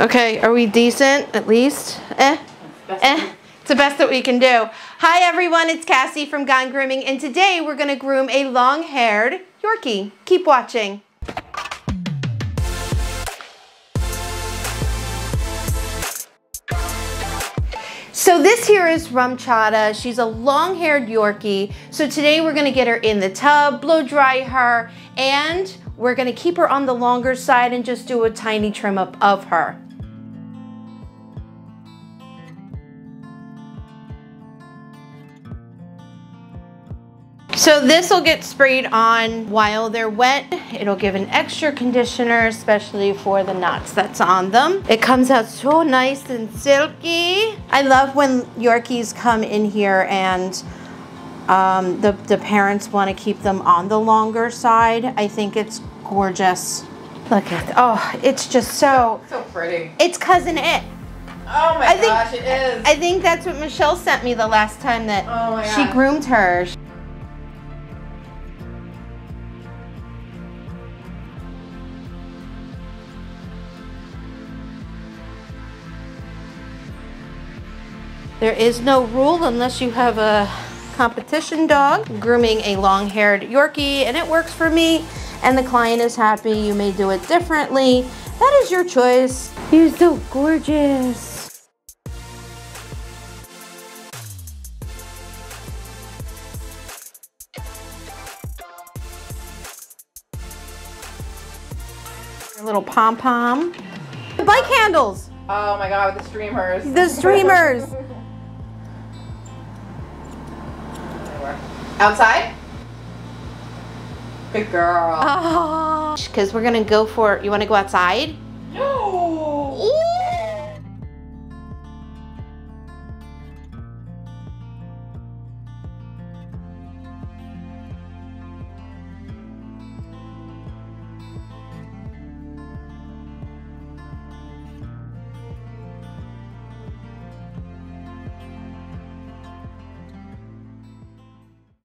Okay, are we decent at least? It's the best that we can do. Hi everyone, it's Cassie from Gone Grooming, and today we're gonna groom a long-haired Yorkie. Keep watching. So this here is Rumchata. She's a long-haired Yorkie. So today we're gonna get her in the tub, blow dry her, and we're gonna keep her on the longer side and just do a tiny trim up of her. So this will get sprayed on while they're wet. It'll give an extra conditioner, especially for the knots that's on them. It comes out so nice and silky. I love when Yorkies come in here and the parents want to keep them on the longer side. I think it's gorgeous. Look at, oh, it's just so. So pretty. It's Cousin It. Oh my gosh, it is. I think that's what Michelle sent me the last time that she groomed her. There is no rule unless you have a competition dog. Grooming a long-haired Yorkie, and it works for me, and the client is happy. You may do it differently. That is your choice. You're so gorgeous. Your little pom-pom. The bike handles. Oh my God, with the streamers. The streamers. Outside? Good girl. Because we're going to go for, you want to go outside? No.